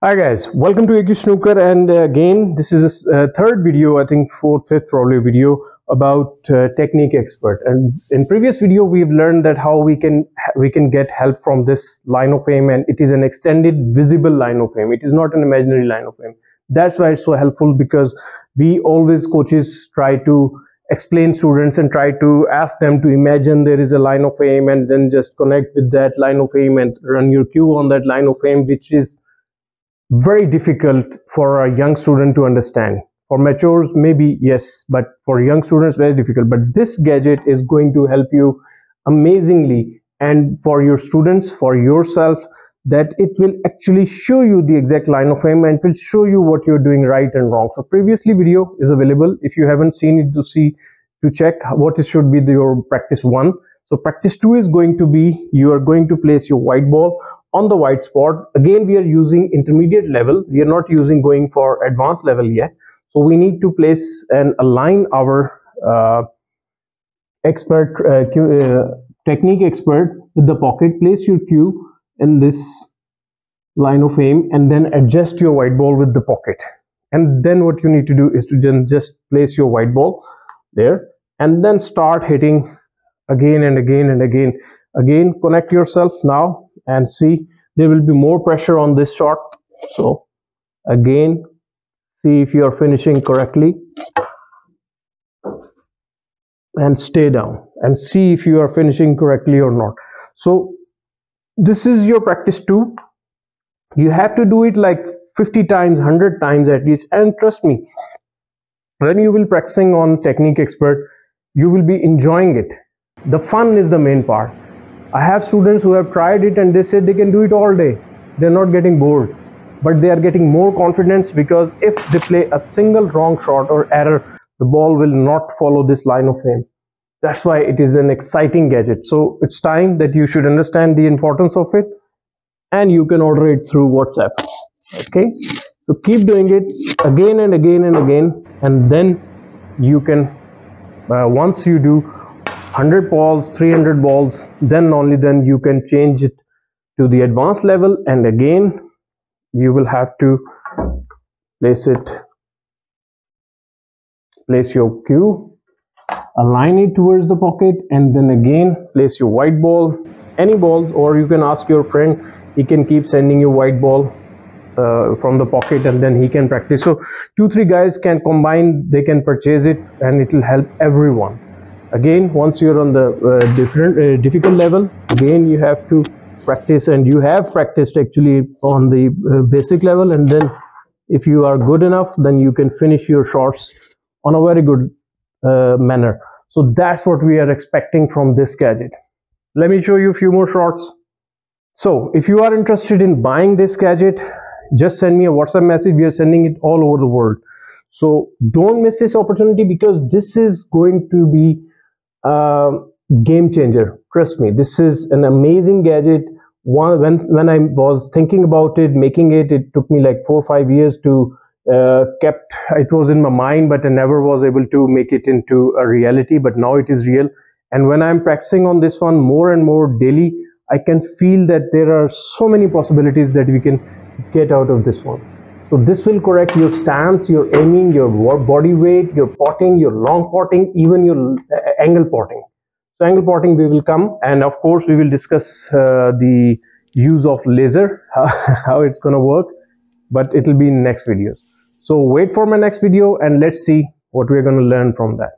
Hi guys, welcome to AQ Snooker, and again this is a third video, I think fourth, fifth probably video about Technique Expert. And in previous video we've learned that how we can get help from this line of aim, and it is an extended visible line of aim. It is not an imaginary line of aim. That's why it's so helpful, because we always coaches try to explain students and try to ask them to imagine there is a line of aim and then just connect with that line of aim and run your cue on that line of aim, which is very difficult for a young student to understand. For matures maybe yes, but for young students very difficult. But this gadget is going to help you amazingly, and for your students, for yourself, that it will actually show you the exact line of aim and will show you what you're doing right and wrong. So previously video is available, if you haven't seen it, to check what it should be your practice 1. So practice 2 is going to be you are going to place your white ball on the white spot. Again we are using intermediate level, we are not going for advanced level yet, so we need to place and align our Technique Expert with the pocket. Place your cue in this line of aim and then adjust your white ball with the pocket, and then what you need to do is to then just place your white ball there and then start hitting again and again and again. Again, connect yourself now and see, there will be more pressure on this shot. So again, see if you are finishing correctly and stay down and see if you are finishing correctly or not. So this is your practice 2. You have to do it like 50 times, 100 times at least, and trust me, when you will practicing on Technique Expert, you will be enjoying it. The fun is the main part. I have students who have tried it and they said they can do it all day, they're not getting bored, but they are getting more confidence, because if they play a single wrong shot or error, the ball will not follow this line of aim. That's why it is an exciting gadget. So it's time that you should understand the importance of it, and you can order it through WhatsApp. Okay, so keep doing it again and again and again, and then you can once you do 100 balls, 300 balls, then only then you can change it to the advanced level, and again you will have to place your cue, align it towards the pocket, and then again place your white ball, any balls, or you can ask your friend, he can keep sending you white ball from the pocket and then he can practice. So 2-3 guys can combine, they can purchase it, and it will help everyone. Again, once you're on the difficult level, again you have to practice, and you have practiced actually on the basic level, and then if you are good enough, then you can finish your shots on a very good manner. So that's what we are expecting from this gadget. Let me show you a few more shots. So if you are interested in buying this gadget, just send me a WhatsApp message. We are sending it all over the world, so don't miss this opportunity, because this is going to be game changer. Trust me, this is an amazing gadget. When I was thinking about it, making it, it took me like 4 or 5 years to it was in my mind, but I never was able to make it into a reality. But now it is real, and when I'm practicing on this one more and more daily, I can feel that there are so many possibilities that we can get out of this one. So this will correct your stance, your aiming, your body weight, your potting, your long potting, even your angle potting. So angle potting we will come, and of course we will discuss the use of laser, how it's gonna work, but it will be in next videos. So wait for my next video and let's see what we're gonna learn from that.